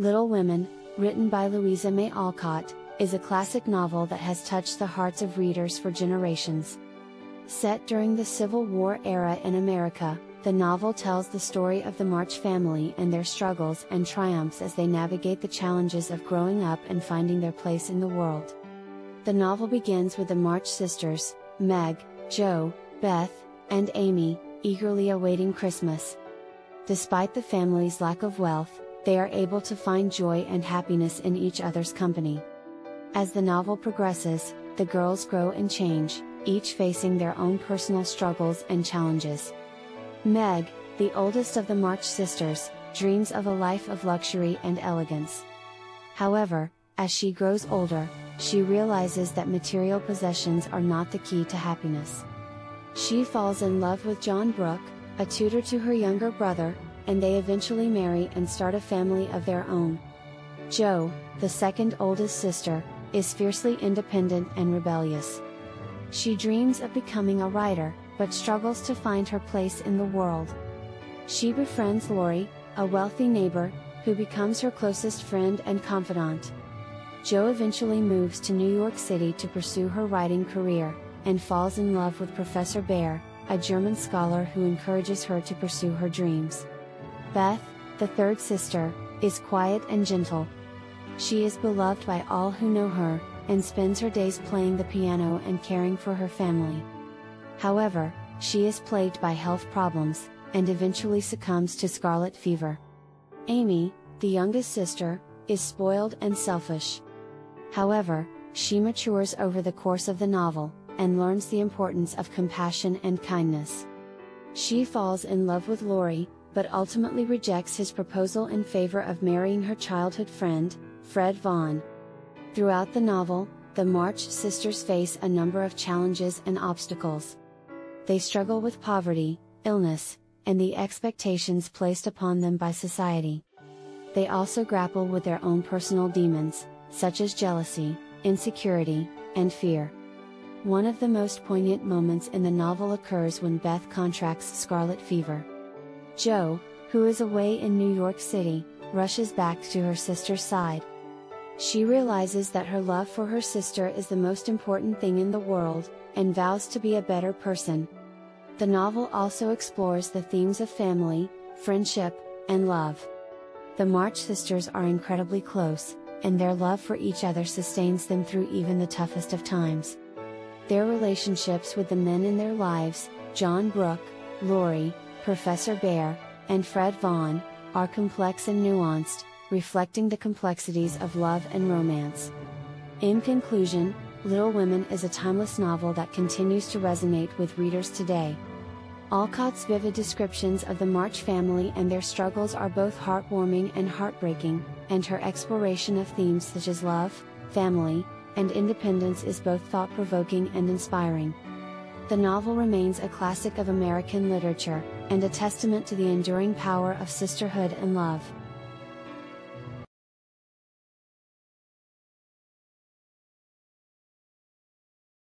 Little Women, written by Louisa May Alcott, is a classic novel that has touched the hearts of readers for generations. Set during the Civil War era in America, the novel tells the story of the March family and their struggles and triumphs as they navigate the challenges of growing up and finding their place in the world. The novel begins with the March sisters, Meg, Jo, Beth, and Amy, eagerly awaiting Christmas. Despite the family's lack of wealth, they are able to find joy and happiness in each other's company. As the novel progresses, the girls grow and change, each facing their own personal struggles and challenges. Meg, the oldest of the March sisters, dreams of a life of luxury and elegance. However, as she grows older, she realizes that material possessions are not the key to happiness. She falls in love with John Brooke, a tutor to her younger brother, and they eventually marry and start a family of their own. Jo, the second oldest sister, is fiercely independent and rebellious. She dreams of becoming a writer, but struggles to find her place in the world. She befriends Lori, a wealthy neighbor, who becomes her closest friend and confidant. Jo eventually moves to New York City to pursue her writing career, and falls in love with Professor Bhaer, a German scholar who encourages her to pursue her dreams. Beth, the third sister, is quiet and gentle. She is beloved by all who know her, and spends her days playing the piano and caring for her family. However, she is plagued by health problems, and eventually succumbs to scarlet fever. Amy, the youngest sister, is spoiled and selfish. However, she matures over the course of the novel, and learns the importance of compassion and kindness. She falls in love with Lori, but ultimately rejects his proposal in favor of marrying her childhood friend, Fred Vaughn. Throughout the novel, the March sisters face a number of challenges and obstacles. They struggle with poverty, illness, and the expectations placed upon them by society. They also grapple with their own personal demons, such as jealousy, insecurity, and fear. One of the most poignant moments in the novel occurs when Beth contracts scarlet fever. Jo, who is away in New York City, rushes back to her sister's side. She realizes that her love for her sister is the most important thing in the world, and vows to be a better person. The novel also explores the themes of family, friendship, and love. The March sisters are incredibly close, and their love for each other sustains them through even the toughest of times. Their relationships with the men in their lives, John Brooke, Lori, Professor Bhaer, and Fred Vaughn, are complex and nuanced, reflecting the complexities of love and romance. In conclusion, Little Women is a timeless novel that continues to resonate with readers today. Alcott's vivid descriptions of the March family and their struggles are both heartwarming and heartbreaking, and her exploration of themes such as love, family, and independence is both thought-provoking and inspiring. The novel remains a classic of American literature, and a testament to the enduring power of sisterhood and love.